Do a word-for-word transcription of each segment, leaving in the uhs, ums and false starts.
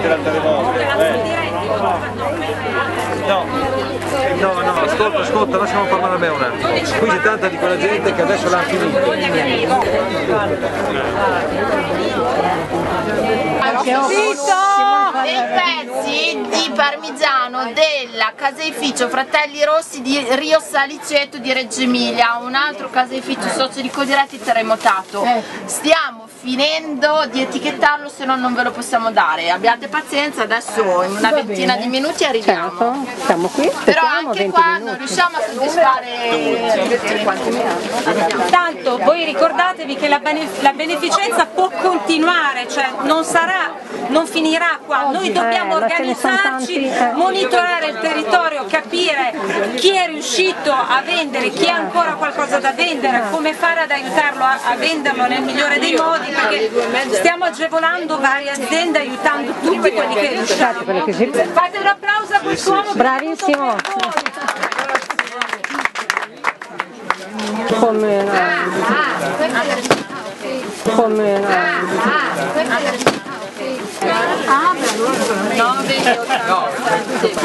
vedete l'altra volte. Eh. No, no, no, ascolta, ascolta, lasciamo parlare a me un attimo. Qui c'è tanta di quella gente che adesso l'ha finito. Dei pezzi di parmigiano della caseificio Fratelli Rossi di Rio Saliceto di Reggio Emilia, un altro caseificio socio di Coldiretti terremotato. Stiamo finendo di etichettarlo, se no non ve lo possiamo dare. Abbiate pazienza, adesso in una ventina di minuti arriviamo. Certo, siamo qui. Però anche qua non riusciamo a soddisfare. Tanto voi ricordatevi che la, benef la beneficenza può continuare, cioè non sarà, non finirà qua. Noi dobbiamo organizzarci, monitorare il territorio, capire chi è riuscito a vendere, chi ha ancora qualcosa da vendere, come fare ad aiutarlo a, a venderlo nel migliore dei modi, perché stiamo agevolando varie aziende, aiutando tutti quelli che riusciamo. Fate un applauso a quest'uomo. Bravissimo! Come no? Come no?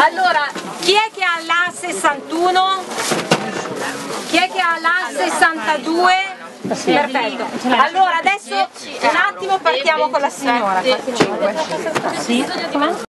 Allora, chi è che ha l'A sessantuno? Chi è che ha l'A sessantadue? Perfetto, allora adesso un attimo partiamo con la signora. Sì,